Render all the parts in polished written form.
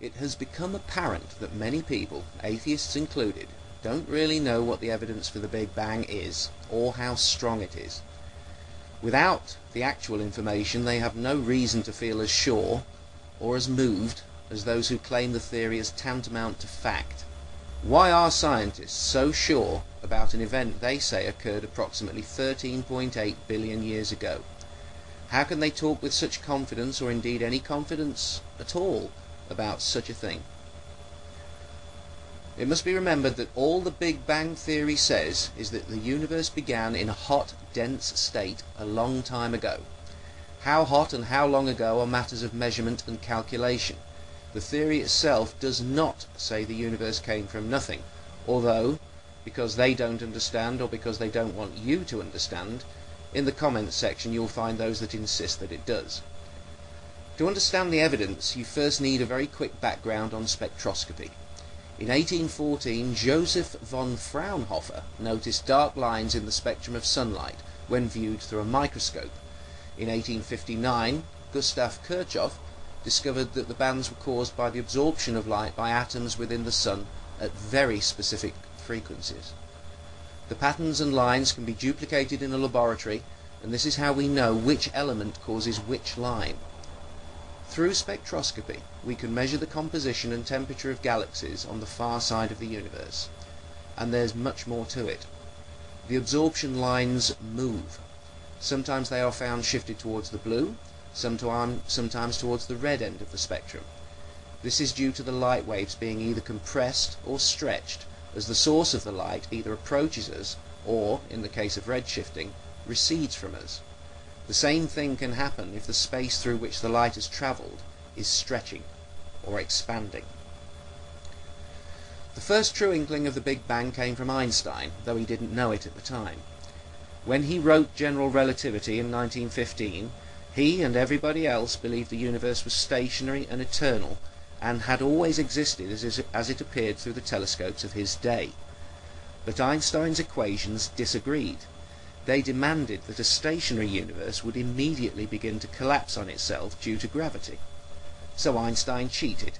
It has become apparent that many people, atheists included, don't really know what the evidence for the Big Bang is, or how strong it is. Without the actual information, they have no reason to feel as sure, or as moved, as those who claim the theory as tantamount to fact. Why are scientists so sure about an event they say occurred approximately 13.8 billion years ago? How can they talk with such confidence, or indeed any confidence at all, about such a thing? It must be remembered that all the Big Bang theory says is that the universe began in a hot, dense state a long time ago. How hot and how long ago are matters of measurement and calculation. The theory itself does not say the universe came from nothing, although, because they don't understand, or because they don't want you to understand, in the comments section you'll find those that insist that it does. To understand the evidence, you first need a very quick background on spectroscopy. In 1814, Joseph von Fraunhofer noticed dark lines in the spectrum of sunlight when viewed through a microscope. In 1859, Gustav Kirchhoff discovered that the bands were caused by the absorption of light by atoms within the sun at very specific frequencies. The patterns and lines can be duplicated in a laboratory, and this is how we know which element causes which line. Through spectroscopy, we can measure the composition and temperature of galaxies on the far side of the universe, and there's much more to it. The absorption lines move. Sometimes they are found shifted towards the blue, sometimes towards the red end of the spectrum. This is due to the light waves being either compressed or stretched, as the source of the light either approaches us or, in the case of redshifting, recedes from us. The same thing can happen if the space through which the light has travelled is stretching or expanding. The first true inkling of the Big Bang came from Einstein, though he didn't know it at the time. When he wrote General Relativity in 1915, he and everybody else believed the universe was stationary and eternal, and had always existed as it appeared through the telescopes of his day. But Einstein's equations disagreed. They demanded that a stationary universe would immediately begin to collapse on itself due to gravity. So Einstein cheated,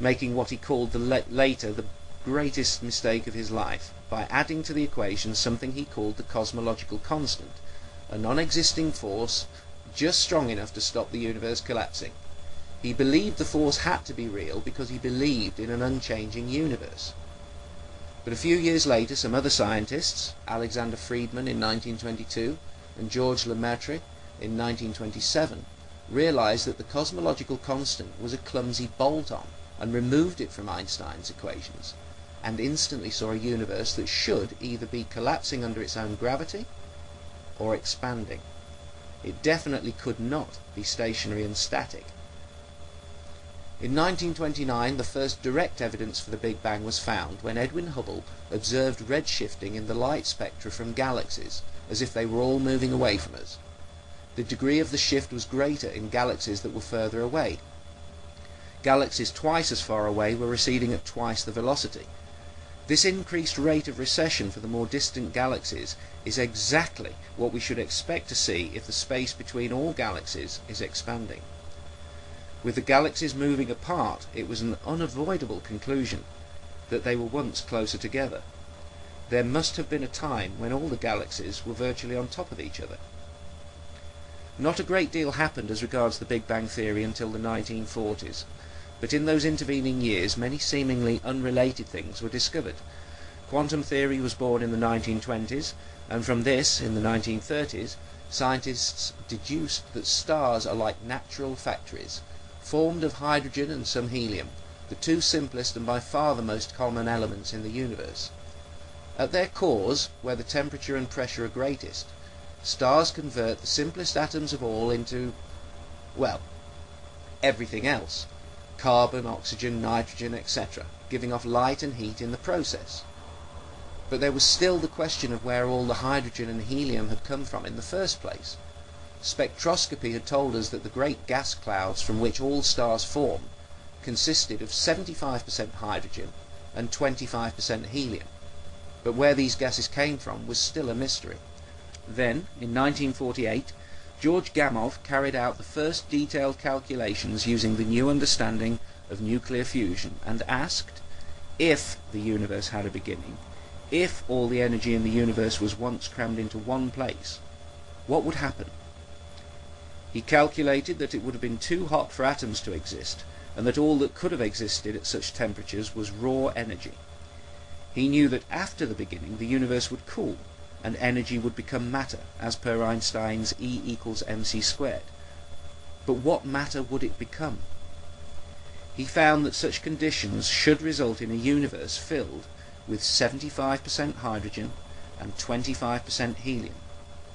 making what he called later the greatest mistake of his life, by adding to the equation something he called the cosmological constant, a non-existing force just strong enough to stop the universe collapsing. He believed the force had to be real because he believed in an unchanging universe. But a few years later, some other scientists, Alexander Friedmann in 1922 and George Lemaître in 1927, realized that the cosmological constant was a clumsy bolt-on and removed it from Einstein's equations, and instantly saw a universe that should either be collapsing under its own gravity or expanding. It definitely could not be stationary and static. In 1929, the first direct evidence for the Big Bang was found when Edwin Hubble observed redshifting in the light spectra from galaxies, as if they were all moving away from us. The degree of the shift was greater in galaxies that were further away. Galaxies twice as far away were receding at twice the velocity. This increased rate of recession for the more distant galaxies is exactly what we should expect to see if the space between all galaxies is expanding. With the galaxies moving apart, it was an unavoidable conclusion that they were once closer together. There must have been a time when all the galaxies were virtually on top of each other. Not a great deal happened as regards the Big Bang theory until the 1940s, but in those intervening years many seemingly unrelated things were discovered. Quantum theory was born in the 1920s, and from this, in the 1930s, scientists deduced that stars are like natural factories, formed of hydrogen and some helium, the two simplest and by far the most common elements in the universe. At their cores, where the temperature and pressure are greatest, stars convert the simplest atoms of all into, well, everything else: carbon, oxygen, nitrogen, etc., giving off light and heat in the process. But there was still the question of where all the hydrogen and helium had come from in the first place. Spectroscopy had told us that the great gas clouds from which all stars form consisted of 75% hydrogen and 25% helium, but where these gases came from was still a mystery. Then, in 1948, George Gamow carried out the first detailed calculations using the new understanding of nuclear fusion and asked, if the universe had a beginning, if all the energy in the universe was once crammed into one place, what would happen? He calculated that it would have been too hot for atoms to exist, and that all that could have existed at such temperatures was raw energy. He knew that after the beginning the universe would cool, and energy would become matter, as per Einstein's E=mc². But what matter would it become? He found that such conditions should result in a universe filled with 75% hydrogen and 25% helium.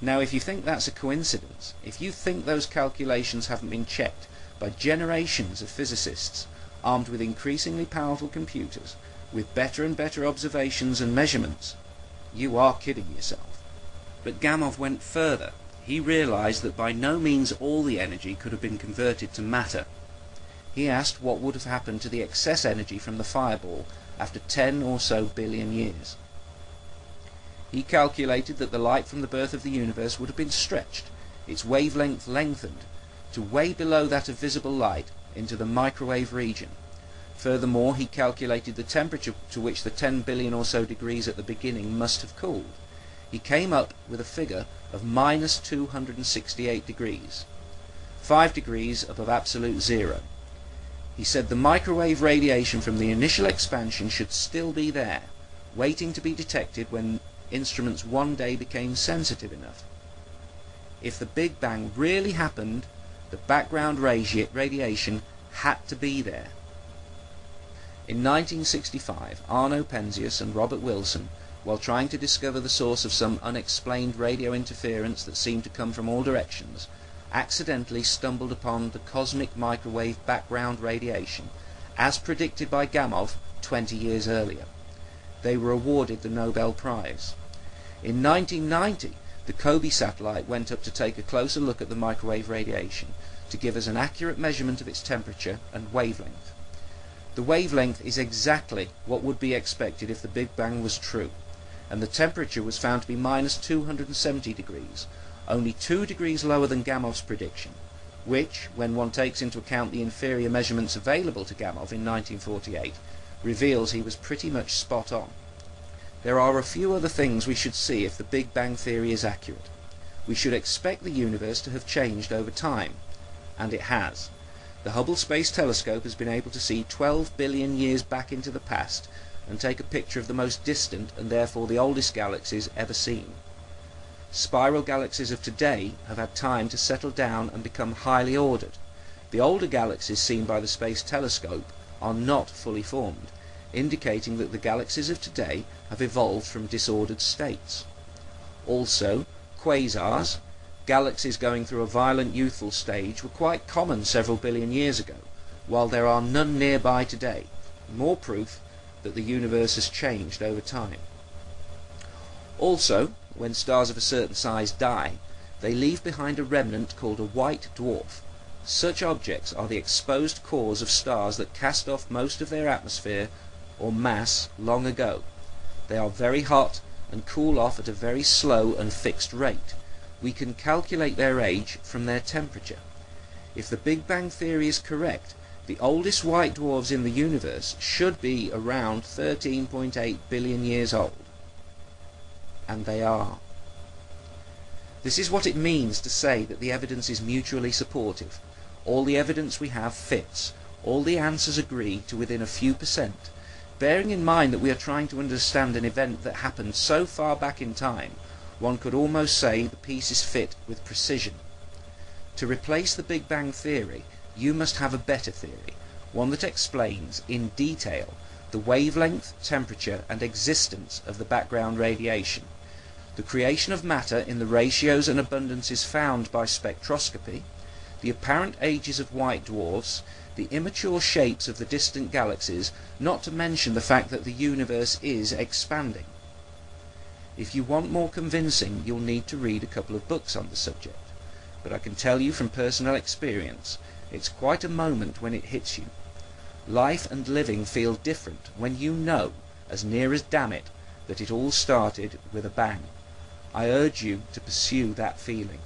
Now, if you think that's a coincidence, if you think those calculations haven't been checked by generations of physicists armed with increasingly powerful computers, with better and better observations and measurements, you are kidding yourself. But Gamow went further. He realized that by no means all the energy could have been converted to matter. He asked what would have happened to the excess energy from the fireball after 10 or so billion years. He calculated that the light from the birth of the universe would have been stretched, its wavelength lengthened, to way below that of visible light into the microwave region. Furthermore, he calculated the temperature to which the 10 billion or so degrees at the beginning must have cooled. He came up with a figure of -268 degrees, 5 degrees above absolute zero. He said the microwave radiation from the initial expansion should still be there, waiting to be detected when instruments one day became sensitive enough. If the Big Bang really happened, the background radiation had to be there. In 1965, Arno Penzias and Robert Wilson, while trying to discover the source of some unexplained radio interference that seemed to come from all directions, accidentally stumbled upon the cosmic microwave background radiation, as predicted by Gamow 20 years earlier. They were awarded the Nobel Prize. In 1990, the COBE satellite went up to take a closer look at the microwave radiation to give us an accurate measurement of its temperature and wavelength. The wavelength is exactly what would be expected if the Big Bang was true, and the temperature was found to be -270 degrees, only 2 degrees lower than Gamow's prediction, which, when one takes into account the inferior measurements available to Gamow in 1948, reveals he was pretty much spot on. There are a few other things we should see if the Big Bang theory is accurate. We should expect the universe to have changed over time, and it has. The Hubble Space Telescope has been able to see 12 billion years back into the past and take a picture of the most distant and therefore the oldest galaxies ever seen. Spiral galaxies of today have had time to settle down and become highly ordered. The older galaxies seen by the Space Telescope are not fully formed, indicating that the galaxies of today have evolved from disordered states. Also, quasars, galaxies going through a violent youthful stage, were quite common several billion years ago, while there are none nearby today, more proof that the universe has changed over time. Also, when stars of a certain size die, they leave behind a remnant called a white dwarf. Such objects are the exposed cores of stars that cast off most of their atmosphere or mass long ago. They are very hot and cool off at a very slow and fixed rate. We can calculate their age from their temperature. If the Big Bang theory is correct, the oldest white dwarfs in the universe should be around 13.8 billion years old. And they are. This is what it means to say that the evidence is mutually supportive. All the evidence we have fits. All the answers agree to within a few percent. Bearing in mind that we are trying to understand an event that happened so far back in time, one could almost say the pieces fit with precision. To replace the Big Bang theory, you must have a better theory, one that explains in detail the wavelength, temperature, and existence of the background radiation, the creation of matter in the ratios and abundances found by spectroscopy, the apparent ages of white dwarfs, the immature shapes of the distant galaxies, not to mention the fact that the universe is expanding. If you want more convincing, you'll need to read a couple of books on the subject. But I can tell you from personal experience, it's quite a moment when it hits you. Life and living feel different when you know, as near as damn it, that it all started with a bang. I urge you to pursue that feeling.